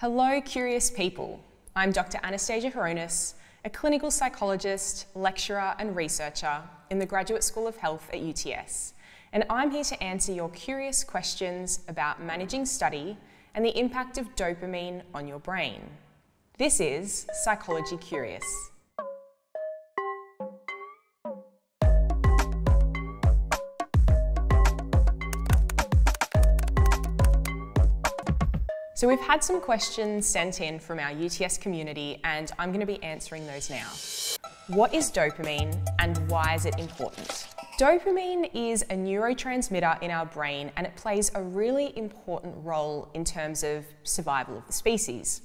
Hello, curious people. I'm Dr. Anastasia Hronis, a clinical psychologist, lecturer, and researcher in the Graduate School of Health at UTS, and I'm here to answer your curious questions about managing study and the impact of dopamine on your brain. This is Psychology Curious. So we've had some questions sent in from our UTS community, and I'm going to be answering those now. What is dopamine and why is it important? Dopamine is a neurotransmitter in our brain, and it plays a really important role in terms of survival of the species.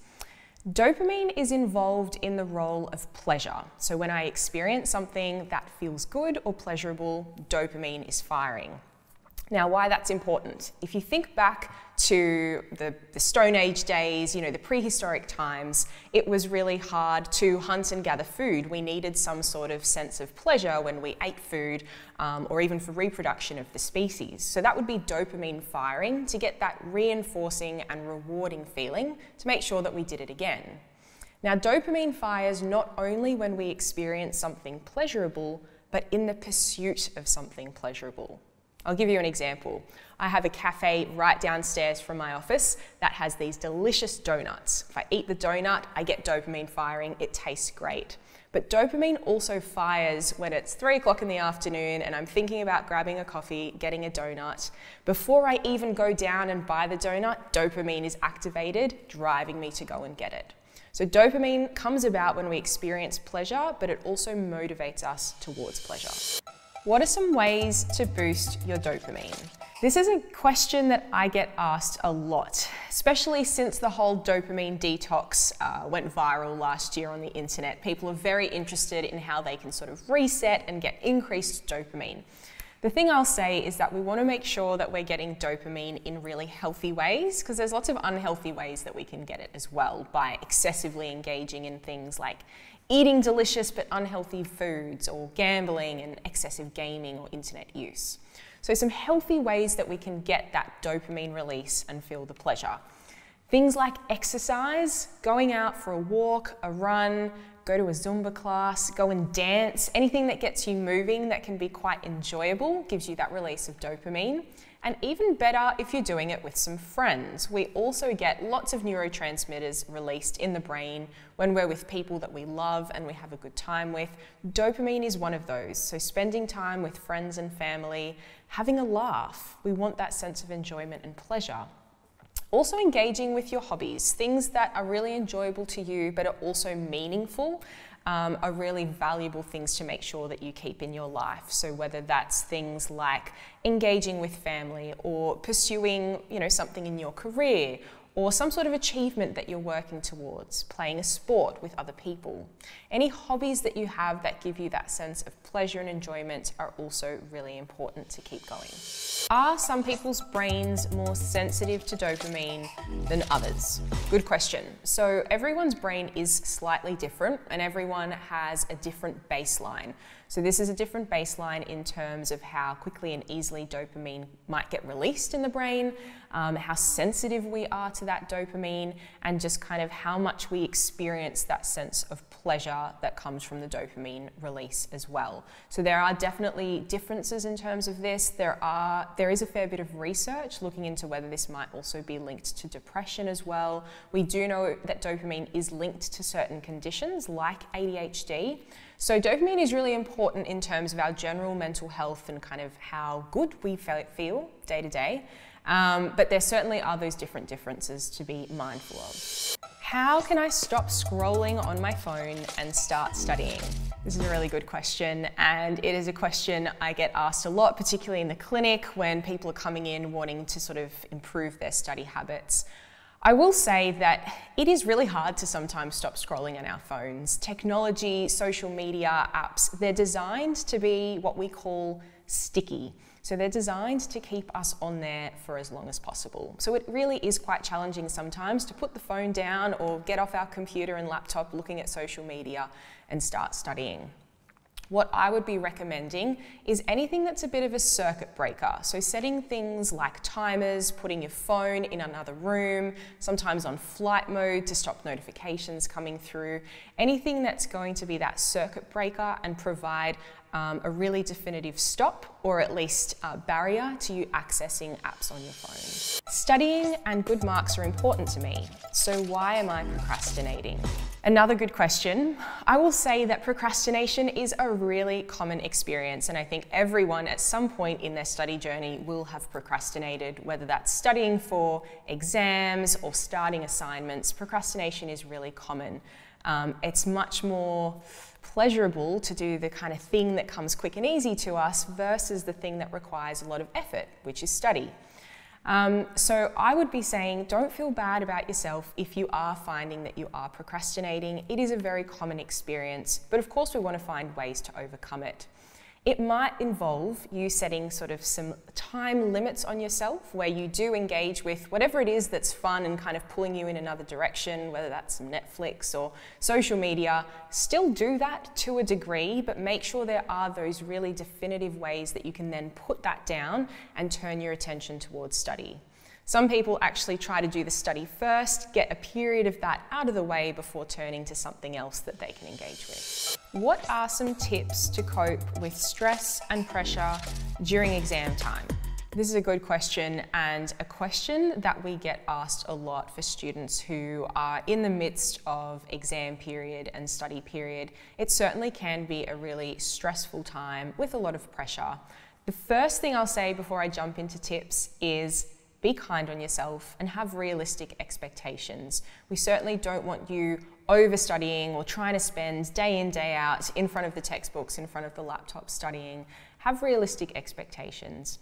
Dopamine is involved in the role of pleasure. So when I experience something that feels good or pleasurable, dopamine is firing. Now, why that's important? If you think back to the Stone Age days, the prehistoric times, it was really hard to hunt and gather food. We needed some sort of sense of pleasure when we ate food, or even for reproduction of the species. So that would be dopamine firing to get that reinforcing and rewarding feeling to make sure that we did it again. Now, dopamine fires not only when we experience something pleasurable, but in the pursuit of something pleasurable. I'll give you an example. I have a cafe right downstairs from my office that has these delicious donuts. If I eat the donut, I get dopamine firing. It tastes great. But dopamine also fires when it's 3 o'clock in the afternoon and I'm thinking about grabbing a coffee, getting a donut. Before I even go down and buy the donut, dopamine is activated, driving me to go and get it. So dopamine comes about when we experience pleasure, but it also motivates us towards pleasure. What are some ways to boost your dopamine? This is a question that I get asked a lot, especially since the whole dopamine detox went viral last year on the internet. People are very interested in how they can sort of reset and get increased dopamine. The thing I'll say is that we want to make sure that we're getting dopamine in really healthy ways, because there's lots of unhealthy ways that we can get it as well by excessively engaging in things like eating delicious but unhealthy foods, or gambling and excessive gaming or internet use. So some healthy ways that we can get that dopamine release and feel the pleasure. Things like exercise, going out for a walk, a run, go to a Zumba class, go and dance, anything that gets you moving that can be quite enjoyable, gives you that release of dopamine. And even better if you're doing it with some friends. We also get lots of neurotransmitters released in the brain when we're with people that we love and we have a good time with. Dopamine is one of those. So spending time with friends and family, having a laugh, we want that sense of enjoyment and pleasure. Also engaging with your hobbies, things that are really enjoyable to you but are also meaningful, are really valuable things to make sure that you keep in your life. So whether that's things like engaging with family, or pursuing something in your career, or some sort of achievement that you're working towards, playing a sport with other people. Any hobbies that you have that give you that sense of pleasure and enjoyment are also really important to keep going. Are some people's brains more sensitive to dopamine than others? Good question. So everyone's brain is slightly different, and everyone has a different baseline. So this is a different baseline in terms of how quickly and easily dopamine might get released in the brain, how sensitive we are to that dopamine, and just kind of how much we experience that sense of pleasure that comes from the dopamine release as well. So there are definitely differences in terms of this. There is a fair bit of research looking into whether this might also be linked to depression as well. We do know that dopamine is linked to certain conditions like ADHD. So dopamine is really important in terms of our general mental health and kind of how good we feel day to day. But there certainly are those different differences to be mindful of. How can I stop scrolling on my phone and start studying? This is a really good question, and it is a question I get asked a lot, particularly in the clinic when people are coming in wanting to sort of improve their study habits. I will say that it is really hard to sometimes stop scrolling on our phones. Technology, social media, apps, they're designed to be what we call sticky. So they're designed to keep us on there for as long as possible. So it really is quite challenging sometimes to put the phone down or get off our computer and laptop looking at social media and start studying. what I would be recommending is anything that's a bit of a circuit breaker. So setting things like timers, putting your phone in another room, sometimes on flight mode to stop notifications coming through, anything that's going to be that circuit breaker and provide a really definitive stop, or at least a barrier to you accessing apps on your phone. Studying and good marks are important to me, so why am I procrastinating? Another good question. I will say that procrastination is a really common experience, and I think everyone at some point in their study journey will have procrastinated, whether that's studying for exams or starting assignments. Procrastination is really common. It's much more pleasurable to do the kind of thing that comes quick and easy to us versus the thing that requires a lot of effort, which is study. So I would be saying, don't feel bad about yourself if you are finding that you are procrastinating. It is a very common experience, but of course we want to find ways to overcome it. It might involve you setting sort of some time limits on yourself where you do engage with whatever it is that's fun and kind of pulling you in another direction, whether that's Netflix or social media. Still do that to a degree, but make sure there are those really definitive ways that you can then put that down and turn your attention towards study. Some people actually try to do the study first, get a period of that out of the way before turning to something else that they can engage with. What are some tips to cope with stress and pressure during exam time? This is a good question, and a question that we get asked a lot for students who are in the midst of exam period and study period. It certainly can be a really stressful time with a lot of pressure. The first thing I'll say before I jump into tips is, be kind on yourself and have realistic expectations. We certainly don't want you overstudying or trying to spend day in, day out in front of the textbooks, in front of the laptop studying. Have realistic expectations.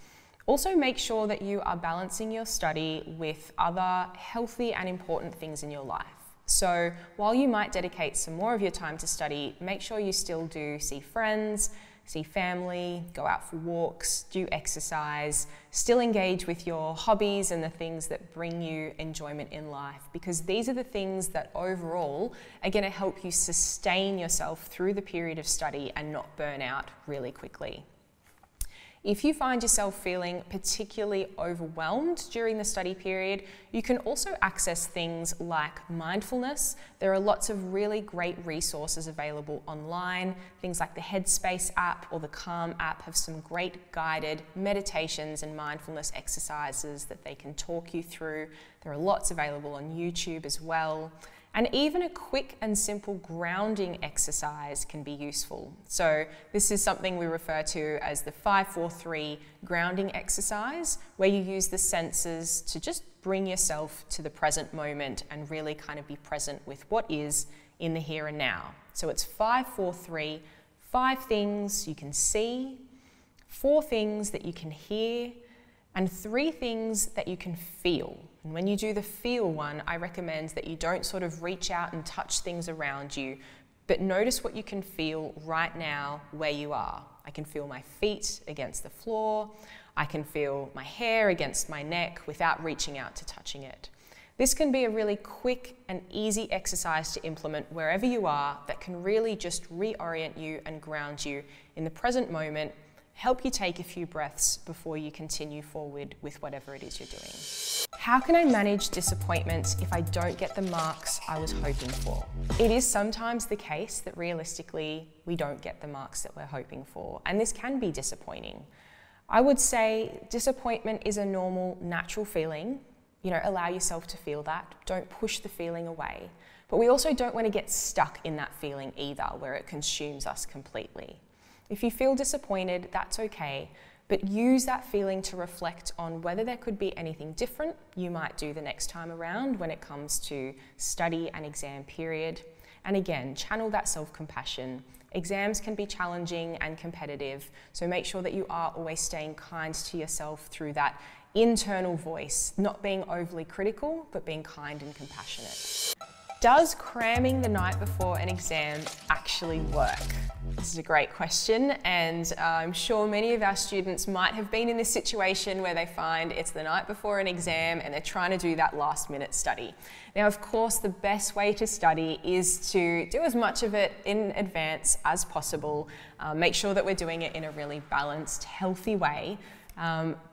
Also make sure that you are balancing your study with other healthy and important things in your life. So while you might dedicate some more of your time to study, make sure you still do see friends, see family, go out for walks, do exercise, still engage with your hobbies and the things that bring you enjoyment in life, because these are the things that overall are going to help you sustain yourself through the period of study and not burn out really quickly. If you find yourself feeling particularly overwhelmed during the study period, you can also access things like mindfulness. There are lots of really great resources available online. Things like the Headspace app or the Calm app have some great guided meditations and mindfulness exercises that they can talk you through. There are lots available on YouTube as well. And even a quick and simple grounding exercise can be useful. So this is something we refer to as the 5-4-3 grounding exercise, where you use the senses to just bring yourself to the present moment and really kind of be present with what is in the here and now. So it's 5-4-3, 5 things you can see, 4 things that you can hear, and 3 things that you can feel. And when you do the feel one, I recommend that you don't sort of reach out and touch things around you, but notice what you can feel right now where you are. I can feel my feet against the floor. I can feel my hair against my neck without reaching out to touching it. This can be a really quick and easy exercise to implement wherever you are that can really just reorient you and ground you in the present moment, help you take a few breaths before you continue forward with whatever it is you're doing. How can I manage disappointments if I don't get the marks I was hoping for? It is sometimes the case that realistically we don't get the marks that we're hoping for, and this can be disappointing. I would say disappointment is a normal, natural feeling. You know, allow yourself to feel that. Don't push the feeling away. But we also don't want to get stuck in that feeling either, where it consumes us completely. If you feel disappointed, that's okay, but use that feeling to reflect on whether there could be anything different you might do the next time around when it comes to study and exam period. And again, channel that self-compassion. Exams can be challenging and competitive, so make sure that you are always staying kind to yourself through that internal voice, not being overly critical, but being kind and compassionate. Does cramming the night before an exam actually work? This is a great question, and I'm sure many of our students might have been in this situation where they find it's the night before an exam and they're trying to do that last minute study. Now, of course, the best way to study is to do as much of it in advance as possible. Make sure that we're doing it in a really balanced, healthy way.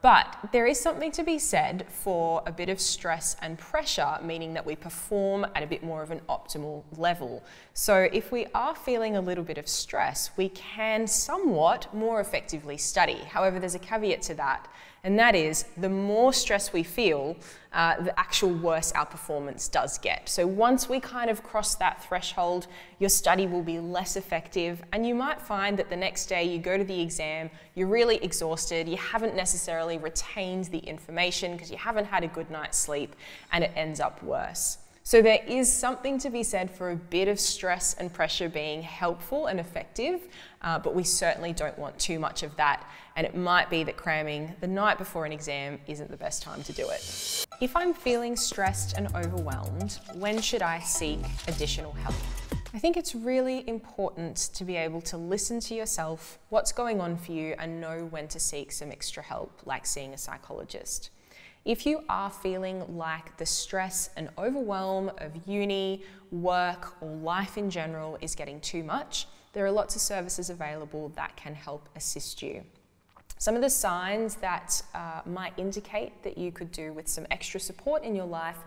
But there is something to be said for a bit of stress and pressure, meaning that we perform at a bit more of an optimal level. So if we are feeling a little bit of stress, we can somewhat more effectively study. However, there's a caveat to that, and that is the more stress we feel, the actual worse our performance does get. So once we kind of cross that threshold, your study will be less effective, and you might find that the next day you go to the exam, you're really exhausted, you haven't necessarily retained the information because you haven't had a good night's sleep, and it ends up worse. So there is something to be said for a bit of stress and pressure being helpful and effective, but we certainly don't want too much of that. And it might be that cramming the night before an exam isn't the best time to do it. If I'm feeling stressed and overwhelmed, when should I seek additional help? I think it's really important to be able to listen to yourself, what's going on for you, and know when to seek some extra help, like seeing a psychologist. If you are feeling like the stress and overwhelm of uni, work, or life in general is getting too much, there are lots of services available that can help assist you. Some of the signs that might indicate that you could do with some extra support in your life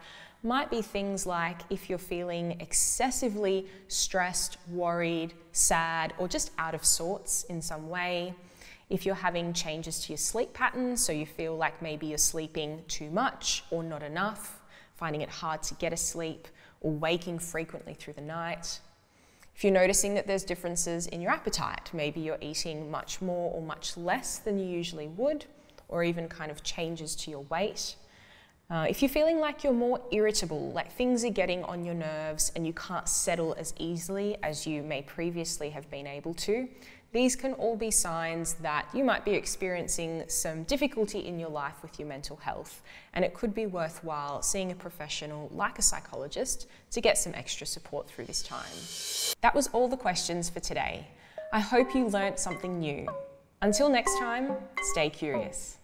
might be things like if you're feeling excessively stressed, worried, sad, or just out of sorts in some way. If you're having changes to your sleep patterns, so you feel like maybe you're sleeping too much or not enough, finding it hard to get asleep, or waking frequently through the night. If you're noticing that there's differences in your appetite, maybe you're eating much more or much less than you usually would, or even kind of changes to your weight. If you're feeling like you're more irritable, like things are getting on your nerves and you can't settle as easily as you may previously have been able to, these can all be signs that you might be experiencing some difficulty in your life with your mental health, and it could be worthwhile seeing a professional like a psychologist to get some extra support through this time. That was all the questions for today. I hope you learnt something new. Until next time, stay curious.